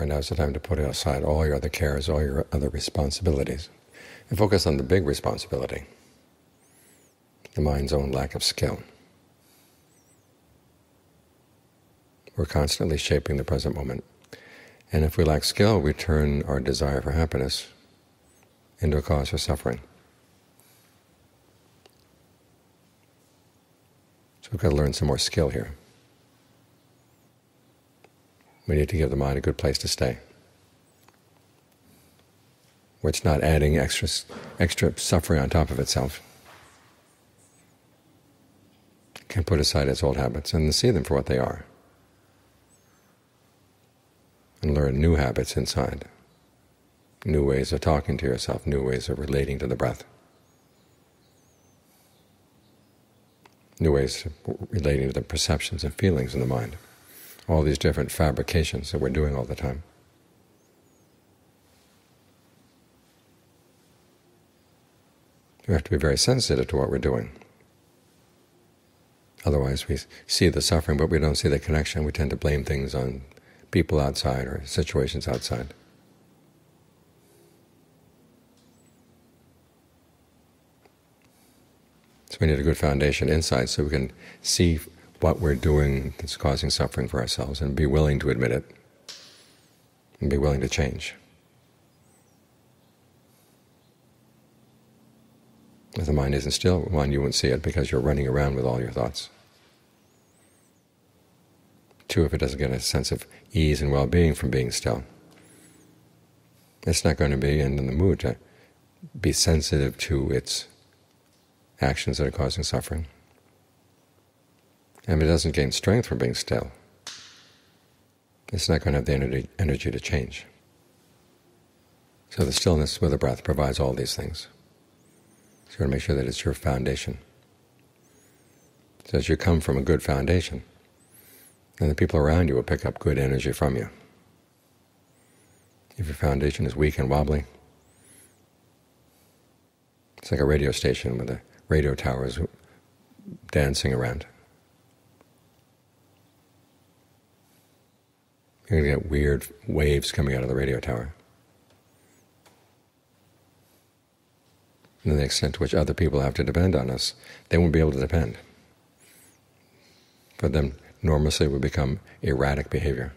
Right now is the time to put aside all your other cares, all your other responsibilities, and focus on the big responsibility, the mind's own lack of skill. We're constantly shaping the present moment. And if we lack skill, we turn our desire for happiness into a cause for suffering. So we've got to learn some more skill here. We need to give the mind a good place to stay, where it's not adding extra suffering on top of itself. It can put aside its old habits and see them for what they are, and learn new habits inside, new ways of talking to yourself, new ways of relating to the breath, new ways of relating to the perceptions and feelings in the mind, all these different fabrications that we're doing all the time. We have to be very sensitive to what we're doing. Otherwise we see the suffering, but we don't see the connection. We tend to blame things on people outside or situations outside. So we need a good foundation inside so we can see what we're doing that's causing suffering for ourselves and be willing to admit it and be willing to change. If the mind isn't still, one, you won't see it because you're running around with all your thoughts. Two, if it doesn't get a sense of ease and well-being from being still, it's not going to be in the mood to be sensitive to its actions that are causing suffering. And if it doesn't gain strength from being still, it's not going to have the energy to change. So the stillness with the breath provides all these things. So you want to make sure that it's your foundation. So as you come from a good foundation, and the people around you will pick up good energy from you. If your foundation is weak and wobbly, it's like a radio station with the radio towers dancing around. You're going to get weird waves coming out of the radio tower. And to the extent to which other people have to depend on us, they won't be able to depend. For them, normalcy would become erratic behavior.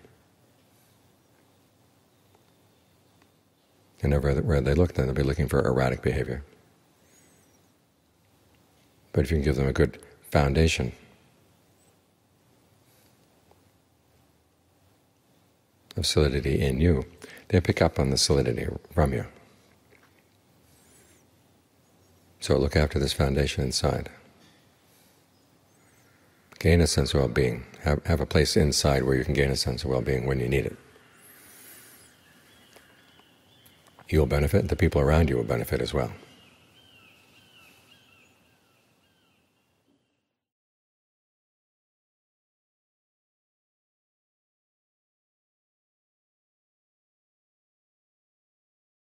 And everywhere they look, then they'll be looking for erratic behavior. But if you can give them a good foundation, of solidity in you, they pick up on the solidity from you. So look after this foundation inside. Gain a sense of well-being. Have a place inside where you can gain a sense of well-being when you need it. You'll benefit, the people around you will benefit as well.